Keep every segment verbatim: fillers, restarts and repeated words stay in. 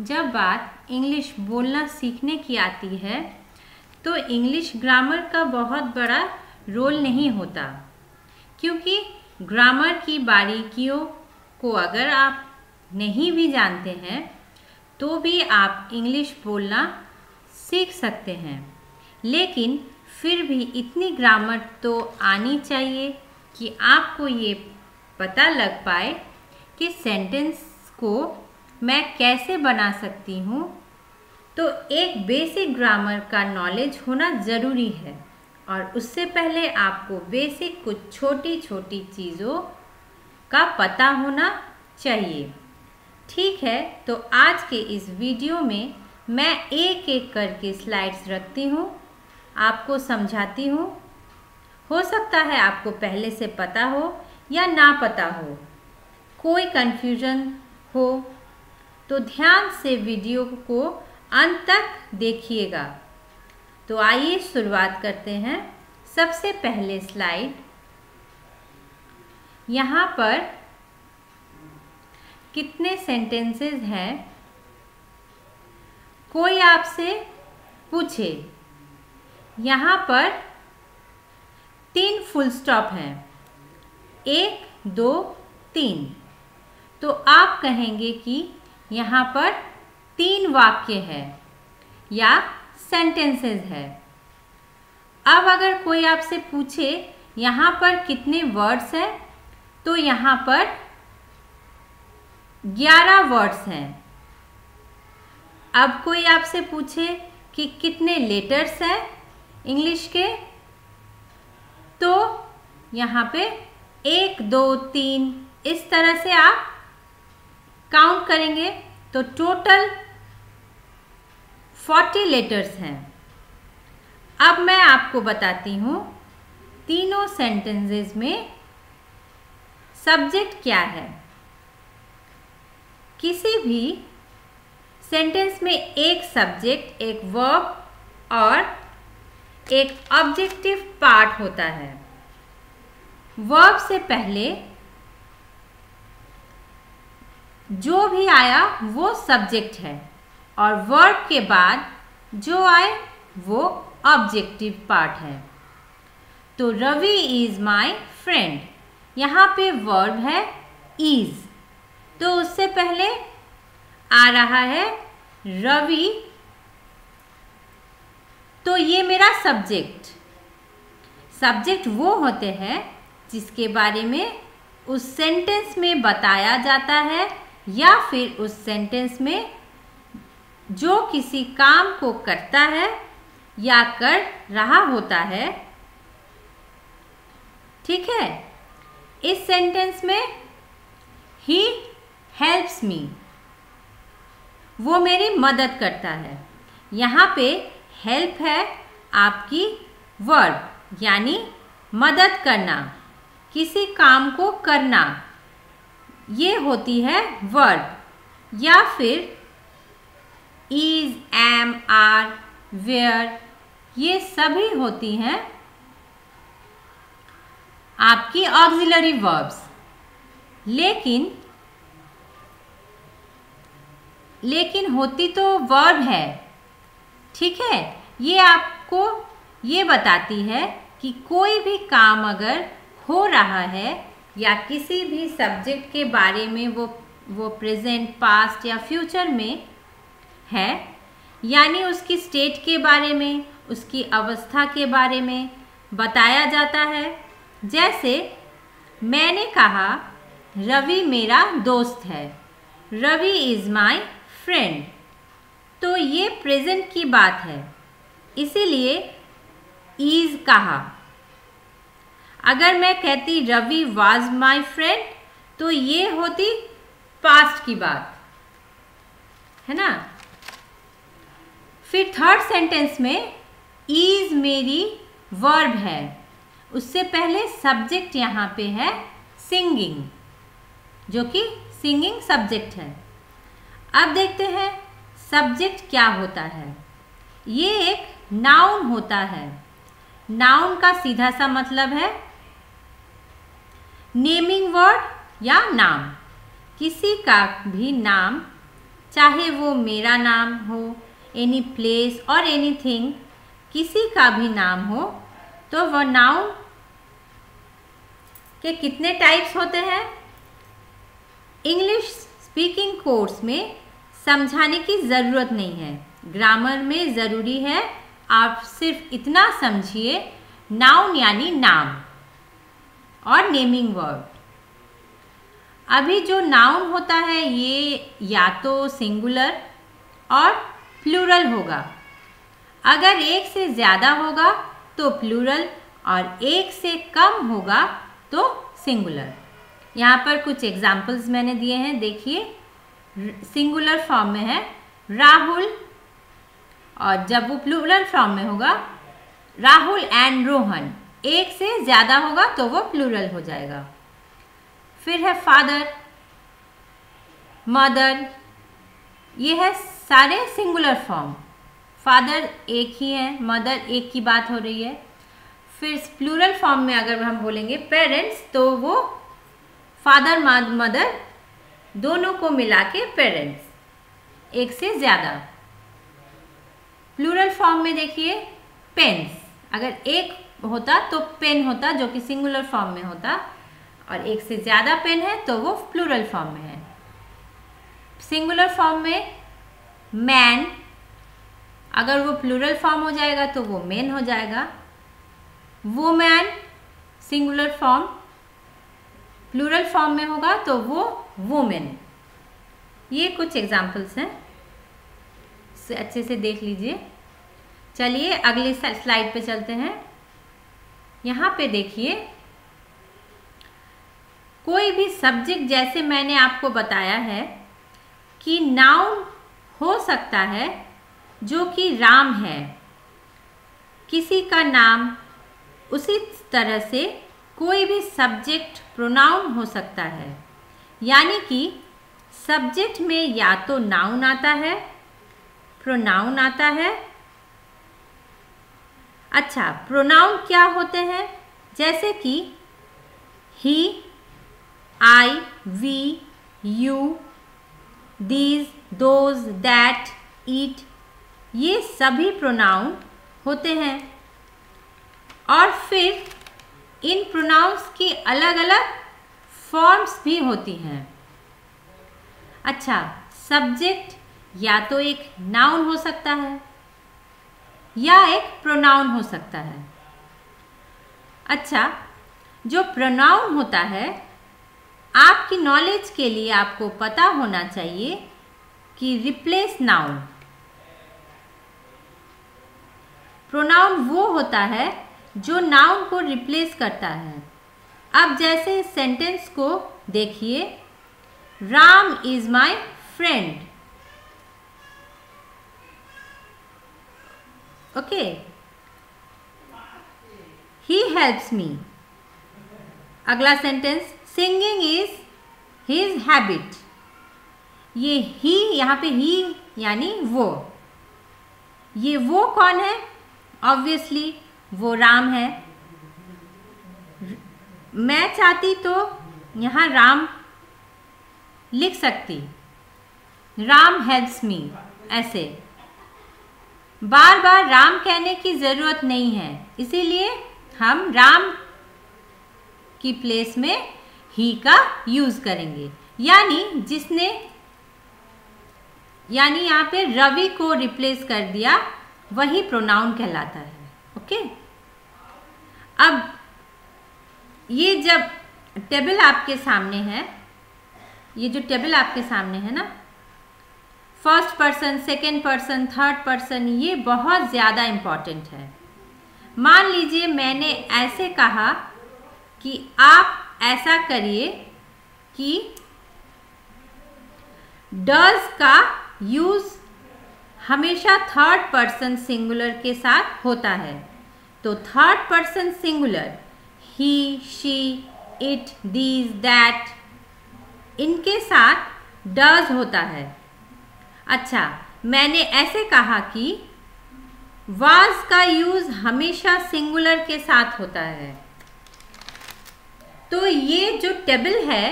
जब बात इंग्लिश बोलना सीखने की आती है तो इंग्लिश ग्रामर का बहुत बड़ा रोल नहीं होता, क्योंकि ग्रामर की बारीकियों को अगर आप नहीं भी जानते हैं तो भी आप इंग्लिश बोलना सीख सकते हैं। लेकिन फिर भी इतनी ग्रामर तो आनी चाहिए कि आपको ये पता लग पाए कि सेंटेंस को मैं कैसे बना सकती हूँ। तो एक बेसिक ग्रामर का नॉलेज होना ज़रूरी है, और उससे पहले आपको बेसिक कुछ छोटी छोटी चीज़ों का पता होना चाहिए। ठीक है, तो आज के इस वीडियो में मैं एक एक करके स्लाइड्स रखती हूँ, आपको समझाती हूँ। हो सकता है आपको पहले से पता हो या ना पता हो, कोई कन्फ्यूजन हो, तो ध्यान से वीडियो को अंत तक देखिएगा। तो आइए शुरुआत करते हैं। सबसे पहले स्लाइड, यहाँ पर कितने सेंटेंसेस हैं। कोई आपसे पूछे, यहाँ पर तीन फुल स्टॉप हैं, एक दो तीन, तो आप कहेंगे कि यहाँ पर तीन वाक्य है या सेंटेंसेस है। अब अगर कोई आपसे पूछे यहाँ पर कितने वर्ड्स हैं, तो यहाँ पर ग्यारह वर्ड्स हैं। अब कोई आपसे पूछे कि कितने लेटर्स हैं इंग्लिश के, तो यहाँ पे एक दो तीन, इस तरह से आप काउंट करेंगे। तो टोटल चालीस लेटर्स हैं। अब मैं आपको बताती हूँ तीनों सेंटेंसेस में सब्जेक्ट क्या है। किसी भी सेंटेंस में एक सब्जेक्ट, एक वर्ब और एक ऑब्जेक्टिव पार्ट होता है। वर्ब से पहले जो भी आया वो सब्जेक्ट है, और वर्ब के बाद जो आए वो ऑब्जेक्टिव पार्ट है। तो रवि इज़ माई फ्रेंड, यहाँ पे वर्ब है इज़, तो उससे पहले आ रहा है रवि, तो ये मेरा सब्जेक्ट। सब्जेक्ट वो होते हैं जिसके बारे में उस सेंटेंस में बताया जाता है, या फिर उस सेंटेंस में जो किसी काम को करता है या कर रहा होता है। ठीक है, इस सेंटेंस में ही हेल्प्स मी, वो मेरी मदद करता है। यहाँ पे हेल्प है आपकी वर्ब, यानी मदद करना, किसी काम को करना, ये होती है वर्ब। या फिर इज, एम, आर, वेयर, ये सभी होती हैं आपकी ऑक्सिलरी वर्ब्स। लेकिन लेकिन होती तो वर्ब है। ठीक है, ये आपको ये बताती है कि कोई भी काम अगर हो रहा है या किसी भी सब्जेक्ट के बारे में वो वो प्रेजेंट, पास्ट या फ्यूचर में है, यानी उसकी स्टेट के बारे में, उसकी अवस्था के बारे में बताया जाता है। जैसे मैंने कहा रवि मेरा दोस्त है, रवि इज़ माई फ्रेंड, तो ये प्रेजेंट की बात है, इसीलिए इज़ कहा। अगर मैं कहती रवि वाज माई फ्रेंड, तो ये होती पास्ट की बात, है ना। फिर थर्ड सेंटेंस में इज़ मेरी वर्ब है, उससे पहले सब्जेक्ट यहाँ पे है सिंगिंग, जो कि सिंगिंग सब्जेक्ट है। अब देखते हैं सब्जेक्ट क्या होता है। ये एक नाउन होता है। नाउन का सीधा सा मतलब है नेमिंग वर्ड या नाम, किसी का भी नाम चाहे वो मेरा नाम हो, एनी प्लेस और एनीथिंग, किसी का भी नाम हो, तो वह नाउन के कितने टाइप्स होते हैं? इंग्लिश स्पीकिंग कोर्स में समझाने की ज़रूरत नहीं है, ग्रामर में ज़रूरी है, आप सिर्फ इतना समझिए, नाउन यानी नाम और नेमिंग वर्ब। अभी जो नाउन होता है ये या तो सिंगुलर और प्लूरल होगा। अगर एक से ज़्यादा होगा तो प्लूरल और एक से कम होगा तो सिंगुलर। यहाँ पर कुछ एग्जाम्पल्स मैंने दिए हैं, देखिए। सिंगुलर फॉर्म में है राहुल, और जब वो प्लूरल फॉर्म में होगा राहुल एंड रोहन, एक से ज़्यादा होगा तो वो प्लूरल हो जाएगा। फिर है फादर, मदर, ये है सारे सिंगुलर फॉर्म। फादर एक ही है, मदर एक की बात हो रही है। फिर प्लूरल फॉर्म में अगर हम बोलेंगे पेरेंट्स, तो वो फादर मदर दोनों को मिला के पेरेंट्स, एक से ज़्यादा। प्लूरल फॉर्म में देखिए पेन्स, अगर एक होता तो पेन होता जो कि सिंगुलर फॉर्म में होता, और एक से ज़्यादा पेन है तो वो प्लूरल फॉर्म में है। सिंगुलर फॉर्म में मैन, अगर वो प्लूरल फॉर्म हो जाएगा तो वो मेन हो जाएगा। Woman singular form, plural form में होगा तो वो वुमेन। ये कुछ एग्जाम्पल्स हैं, अच्छे से देख लीजिए। चलिए अगले स्लाइड पे चलते हैं। यहाँ पे देखिए, कोई भी सब्जेक्ट, जैसे मैंने आपको बताया है कि नाउन हो सकता है जो कि राम है, किसी का नाम, उसी तरह से कोई भी सब्जेक्ट प्रोनाउन हो सकता है। यानी कि सब्जेक्ट में या तो नाउन आता है, प्रोनाउन आता है। अच्छा, प्रोनाउन क्या होते हैं? जैसे कि he, I, we, you, these, those, that, it, ये सभी प्रोनाउन होते हैं। और फिर इन प्रोनाउंस की अलग अलग फॉर्म्स भी होती हैं। अच्छा, सब्जेक्ट या तो एक नाउन हो सकता है या एक प्रोनाउन हो सकता है। अच्छा, जो प्रोनाउन होता है, आपकी नॉलेज के लिए आपको पता होना चाहिए कि रिप्लेस नाउन। प्रोनाउन वो होता है जो नाउन को रिप्लेस करता है। अब जैसे इस सेंटेंस को देखिए, Ram is my friend. Okay, he helps me. अगला sentence, singing is his habit. ये ही, यहाँ पे ही यानी वो, ये वो कौन है? ऑब्वियसली वो राम है। मैं चाहती तो यहाँ राम लिख सकती, राम हेल्प्स मी, ऐसे। बार बार राम कहने की ज़रूरत नहीं है, इसीलिए हम राम की प्लेस में ही का यूज़ करेंगे। यानी जिसने, यानी यहाँ पे रवि को रिप्लेस कर दिया, वही प्रोनाउन कहलाता है। ओके, अब ये जब टेबल आपके सामने है, ये जो टेबल आपके सामने है ना, first person, second person, third person, ये बहुत ज़्यादा इम्पॉर्टेंट है। मान लीजिए मैंने ऐसे कहा कि आप ऐसा करिए कि डज का यूज़ हमेशा थर्ड पर्सन सिंगुलर के साथ होता है। तो third person singular he, she, it, these, that, इनके साथ डज होता है। अच्छा, मैंने ऐसे कहा कि वाज का यूज़ हमेशा सिंगुलर के साथ होता है। तो ये जो टेबल है,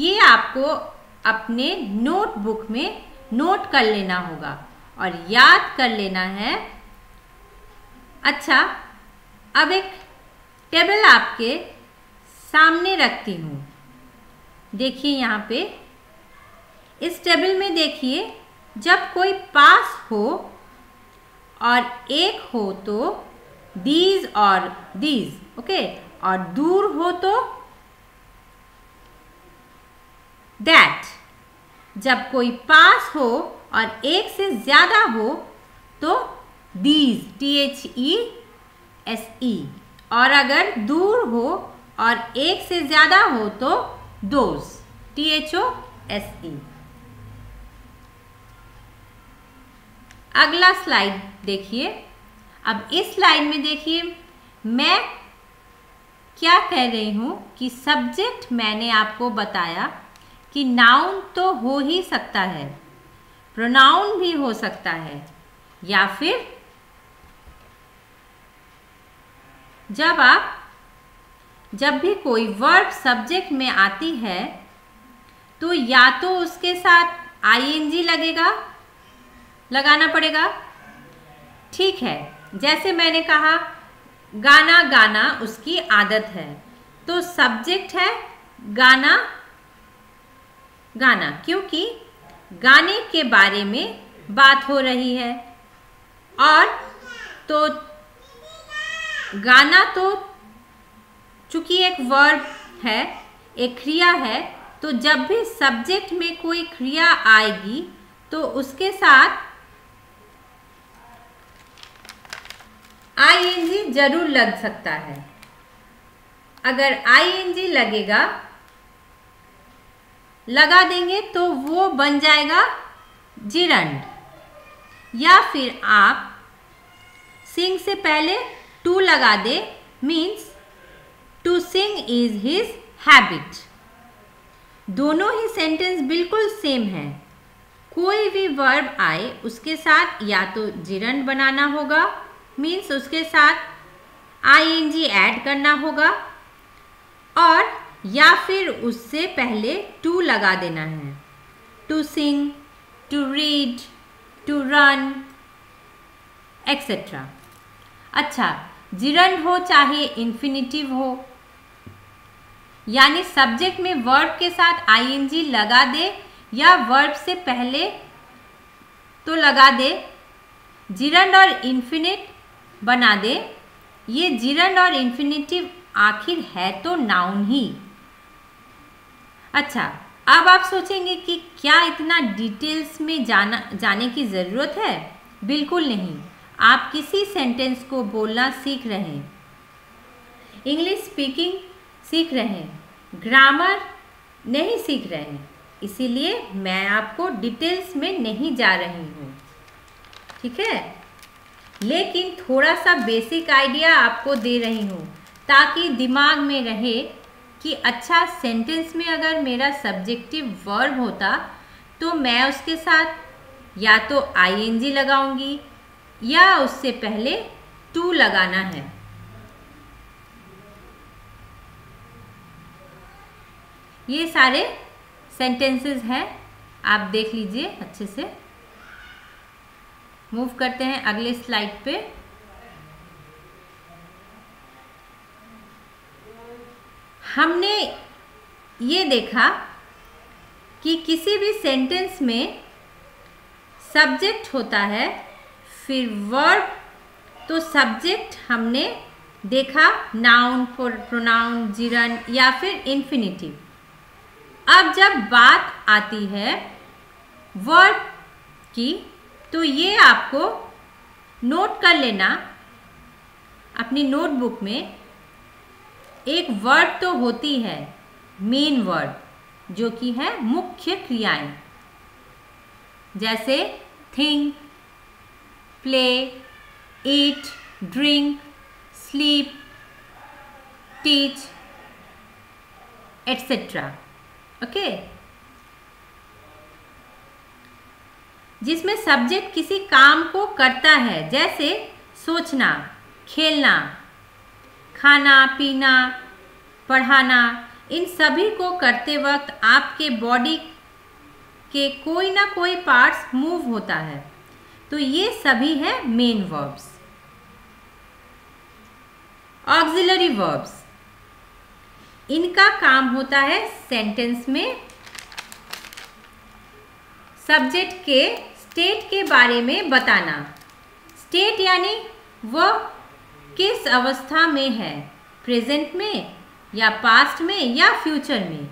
ये आपको अपने नोटबुक में नोट कर लेना होगा और याद कर लेना है। अच्छा, अब एक टेबल आपके सामने रखती हूँ। देखिए यहाँ पे इस टेबल में देखिए, जब कोई पास हो और एक हो तो दीज और दीज, ओके, और दूर हो तो दैट। जब कोई पास हो और एक से ज़्यादा हो तो these, T H E S E, और अगर दूर हो और एक से ज़्यादा हो तो those, T H O S E. अगला स्लाइड देखिए। अब इस स्लाइड में देखिए मैं क्या कह रही हूँ कि सब्जेक्ट मैंने आपको बताया कि नाउन तो हो ही सकता है, प्रोनाउन भी हो सकता है, या फिर जब आप जब भी कोई वर्ब सब्जेक्ट में आती है तो या तो उसके साथ आईएनजी लगेगा लगाना पड़ेगा। ठीक है, जैसे मैंने कहा गाना गाना उसकी आदत है, तो सब्जेक्ट है गाना गाना, क्योंकि गाने के बारे में बात हो रही है। और तो गाना तो चूंकि एक वर्ब है, एक क्रिया है, तो जब भी सब्जेक्ट में कोई क्रिया आएगी तो उसके साथ आईएनजी जरूर लग सकता है। अगर आईएनजी लगेगा लगा देंगे तो वो बन जाएगा जिरंड, या फिर आप सिंग से पहले टू लगा दे, means to sing is his habit. दोनों ही सेंटेंस बिल्कुल सेम है। कोई भी वर्ब आए उसके साथ या तो जिरंड बनाना होगा, मीन्स उसके साथ आईएनजी ऐड करना होगा, और या फिर उससे पहले टू लगा देना है। To sing, to read, to run, etcetera. अच्छा, जिरंड हो चाहे इन्फिनिटिव हो, यानी सब्जेक्ट में वर्ब के साथ आईएनजी लगा दे या वर्ब से पहले तो लगा दे, जिरंड और इन्फिनिट बना दे। ये जिरंड और इन्फिनिटिव आखिर है तो नाउन ही। अच्छा, अब आप सोचेंगे कि क्या इतना डिटेल्स में जाना जाने की ज़रूरत है? बिल्कुल नहीं, आप किसी सेंटेंस को बोलना सीख रहे हैं, इंग्लिश स्पीकिंग सीख रहे हैं, ग्रामर नहीं सीख रहे हैं, इसीलिए मैं आपको डिटेल्स में नहीं जा रही हूँ। ठीक है, लेकिन थोड़ा सा बेसिक आइडिया आपको दे रही हूँ ताकि दिमाग में रहे कि अच्छा, सेंटेंस में अगर मेरा सब्जेक्टिव वर्ब होता तो मैं उसके साथ या तो आईएनजी लगाऊंगी या उससे पहले टू लगाना है। ये सारे सेंटेंसेस हैं, आप देख लीजिए अच्छे से। मूव करते हैं अगले स्लाइड पे। हमने ये देखा कि किसी भी सेंटेंस में सब्जेक्ट होता है, फिर वर्ब, तो सब्जेक्ट हमने देखा नाउन, प्रोनाउन, जिरंड या फिर इन्फिनिटिव। अब जब बात आती है वर्ब की तो ये आपको नोट कर लेना अपनी नोटबुक में। एक वर्ब तो होती है मेन वर्ब, जो कि है मुख्य क्रियाएं, जैसे think, play, eat, drink, sleep, teach, etcetera. Okay, जिसमें सब्जेक्ट किसी काम को करता है, जैसे सोचना, खेलना, खाना, पीना, पढ़ाना। इन सभी को करते वक्त आपके बॉडी के कोई ना कोई पार्ट्स मूव होता है। तो ये सभी है मेन वर्ब्स। ऑक्सिलरी वर्ब्स, इनका काम होता है सेंटेंस में सब्जेक्ट के स्टेट के बारे में बताना। स्टेट यानी वह किस अवस्था में है, प्रेजेंट में या पास्ट में या फ्यूचर में।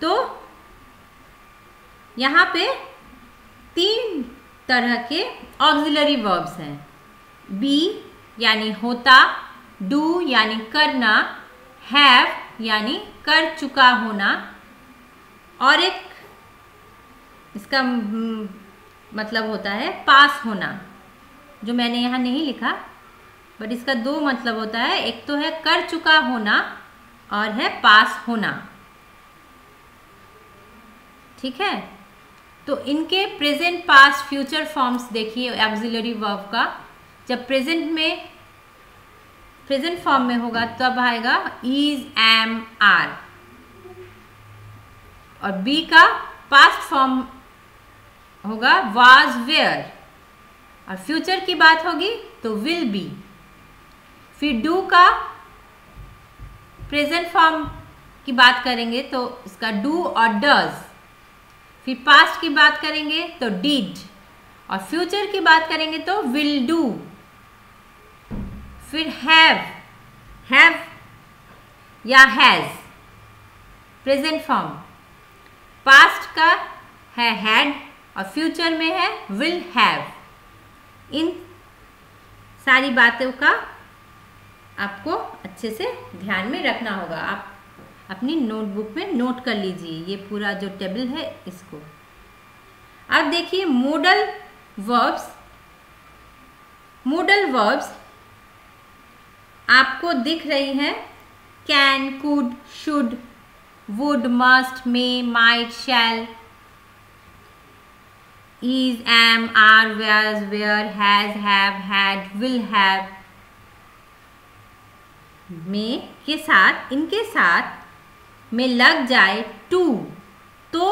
तो यहाँ पे तीन तरह के ऑक्सिलरी वर्ब्स हैं। बी यानी होता, डू यानी करना, हैव यानी कर चुका होना, और एक इसका मतलब होता है पास होना, जो मैंने यहाँ नहीं लिखा, बट इसका दो मतलब होता है। एक तो है कर चुका होना और है पास होना, ठीक है। तो इनके प्रेजेंट पास्ट फ्यूचर फॉर्म्स देखिए ऑक्सिलरी वर्ब का। जब प्रेजेंट में प्रेजेंट फॉर्म में होगा तब आएगा इज, एम, आर, और बी का पास्ट फॉर्म होगा वाज, वेयर, और फ्यूचर की बात होगी तो विल बी। फिर डू का प्रेजेंट फॉर्म की बात करेंगे तो इसका डू और डज। फिर पास्ट की बात करेंगे तो डिड, और फ्यूचर की बात करेंगे तो विल डू। फिर हैव, हैव या हैज प्रेजेंट फॉर्म, पास्ट का है हैड और फ्यूचर में है विल हैव। इन सारी बातों का आपको अच्छे से ध्यान में रखना होगा। आप अपनी नोटबुक में नोट कर लीजिए ये पूरा जो टेबल है इसको। अब देखिए मोडल वर्ब्स। मोडल वर्ब्स आपको दिख रही हैं can, could, should, would, must, may, might, shall, is, am, are, was, were, has, have, had, will have में के साथ, इनके साथ में लग जाए टू तो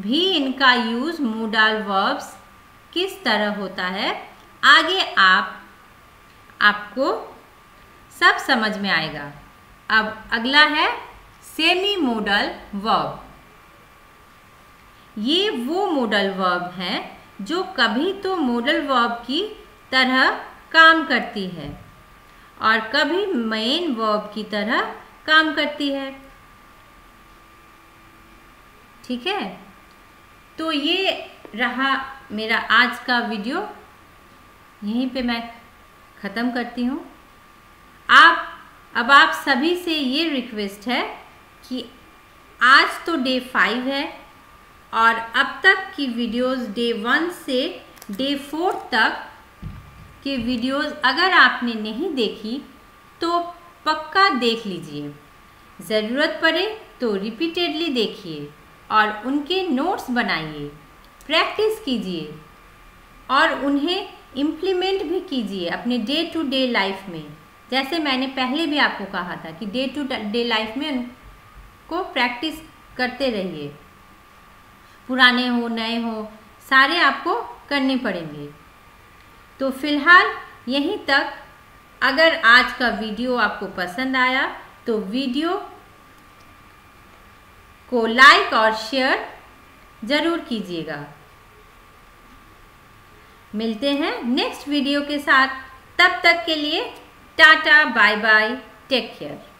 भी इनका यूज मोडल वर्ब्स किस तरह होता है आगे आप आपको सब समझ में आएगा। अब अगला है सेमी मोडल वर्ब। ये वो मोडल वर्ब हैं जो कभी तो मोडल वर्ब की तरह काम करती है और कभी मेन वर्ब की तरह काम करती है, ठीक है। तो ये रहा मेरा आज का वीडियो, यहीं पे मैं ख़त्म करती हूँ। आप अब आप सभी से ये रिक्वेस्ट है कि आज तो डे फाइव है और अब तक की वीडियोस डे वन से डे फोर तक के वीडियोस अगर आपने नहीं देखी तो पक्का देख लीजिए। ज़रूरत पड़े तो रिपीटेडली देखिए और उनके नोट्स बनाइए, प्रैक्टिस कीजिए और उन्हें इम्प्लीमेंट भी कीजिए अपने डे टू डे लाइफ में। जैसे मैंने पहले भी आपको कहा था कि डे टू डे लाइफ में उनको प्रैक्टिस करते रहिए, पुराने हो नए हो सारे आपको करने पड़ेंगे। तो फिलहाल यहीं तक। अगर आज का वीडियो आपको पसंद आया तो वीडियो को लाइक और शेयर ज़रूर कीजिएगा। मिलते हैं नेक्स्ट वीडियो के साथ, तब तक के लिए tata, bye bye, take care.